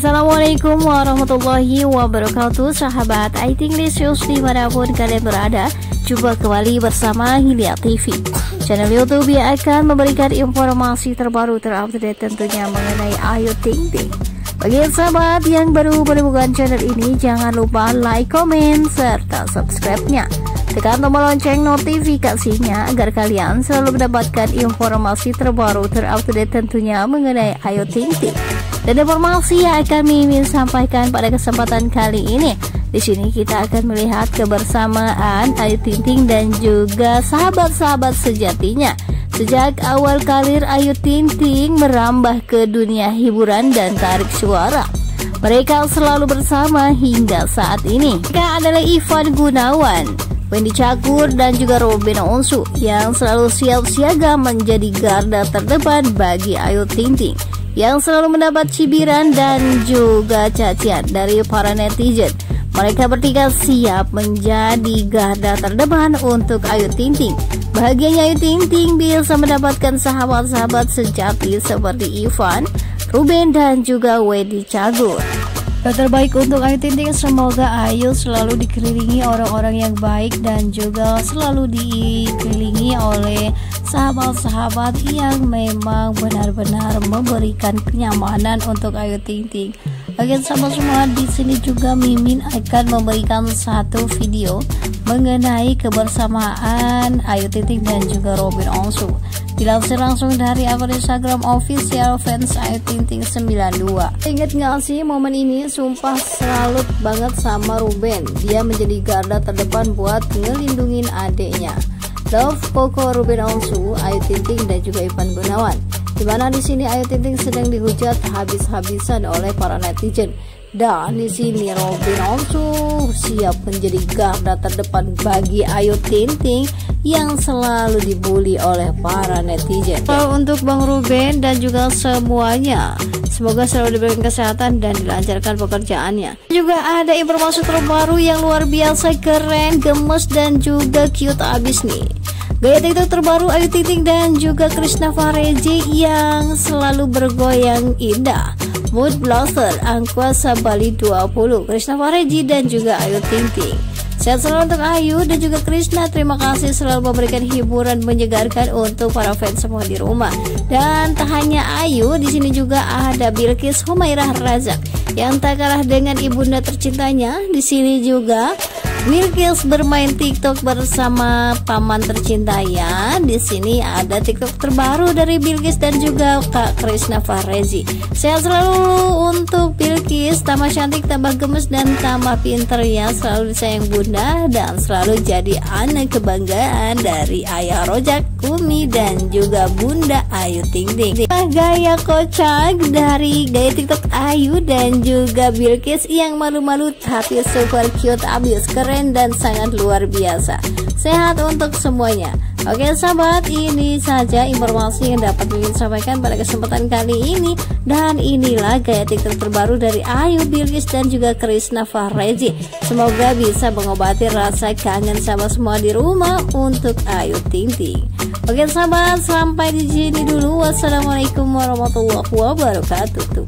Assalamualaikum warahmatullahi wabarakatuh, sahabat aytinglicious dimanapun kalian berada. Jumpa kembali bersama Hilya TV. Channel YouTube yang akan memberikan informasi terbaru terupdate tentunya mengenai Ayu Ting Ting. Bagi sahabat yang baru menemukan channel ini, jangan lupa like, komen, serta subscribe-nya. Tekan tombol lonceng notifikasinya agar kalian selalu mendapatkan informasi terbaru terupdate tentunya mengenai Ayu Ting Ting. Dan informasi yang akan Mimin sampaikan pada kesempatan kali ini, di sini kita akan melihat kebersamaan Ayu Ting Ting dan juga sahabat-sahabat sejatinya. Sejak awal karir Ayu Ting Ting merambah ke dunia hiburan dan tarik suara, mereka selalu bersama hingga saat ini. Mereka adalah Ivan Gunawan, Wendi Cagur, dan juga Robin Onsu yang selalu siap siaga menjadi garda terdepan bagi Ayu Ting Ting, yang selalu mendapat cibiran dan juga cacian dari para netizen. Mereka bertiga siap menjadi garda terdepan untuk Ayu Ting Ting. Bahagianya Ayu Ting Ting bisa mendapatkan sahabat-sahabat sejati seperti Ivan, Ruben, dan juga Wendi Cagur. Yang terbaik untuk Ayu Ting Ting, semoga Ayu selalu dikelilingi orang-orang yang baik dan juga selalu dikelilingi oleh sahabat-sahabat yang memang benar-benar memberikan kenyamanan untuk Ayu Ting Ting. Bagian sahabat semua, di sini juga Mimin akan memberikan satu video mengenai kebersamaan Ayu Ting Ting dan juga Robin Onsu. Dilansir langsung dari akun Instagram official fans Ayu Ting Ting 92. Ingat nggak sih momen ini? Sumpah salut banget sama Ruben. Dia menjadi garda terdepan buat ngelindungin adeknya. Love Koko Ruben Onsu, Ayu Ting Ting, dan juga Ivan Gunawan. Di mana di sini Ayu Ting Ting sedang dihujat habis-habisan oleh para netizen, dan di sini Robin Onsu siap menjadi garda terdepan bagi Ayu Ting Ting yang selalu dibully oleh para netizen. Untuk Bang Ruben dan juga semuanya, semoga selalu diberikan kesehatan dan dilancarkan pekerjaannya. Juga ada informasi terbaru yang luar biasa keren, gemes, dan juga cute abis nih. Gaya TikTok terbaru Ayu Ting Ting dan juga Krisna Fahrezi yang selalu bergoyang indah. Mood Blaster Angkuasa Bali 20, Krisna Fahrezi dan juga Ayu Ting Ting. Sehat selalu untuk Ayu dan juga Krisna. Terima kasih selalu memberikan hiburan menyegarkan untuk para fans semua di rumah. Dan tak hanya Ayu, di sini juga ada Bilqis Humairah Razak yang tak kalah dengan ibunda tercintanya. Di sini juga Bilqis bermain TikTok bersama paman tercinta ya. Di sini ada TikTok terbaru dari Bilqis dan juga Kak Krisna Fahrezi. Sehat selalu untuk Bilqis, tambah cantik, tambah gemes, dan tambah pinter ya. Selalu disayang bunda dan selalu jadi anak kebanggaan dari Ayah Rojak Kumi dan juga Bunda Ayu Ting Ting. Gaya kocak dari gaya TikTok Ayu dan juga Bilqis yang malu-malu tapi super cute abis, keren dan sangat luar biasa. Sehat untuk semuanya. Oke sahabat, ini saja informasi yang dapat Mimin sampaikan pada kesempatan kali ini. Dan inilah gaya TikTok terbaru dari Ayu, Bilqis, dan juga Krisna Fahrezi. Semoga bisa mengobati rasa kangen sama semua di rumah untuk Ayu Ting Ting. Oke sahabat, sampai di sini dulu. Wassalamualaikum warahmatullahi wabarakatuh.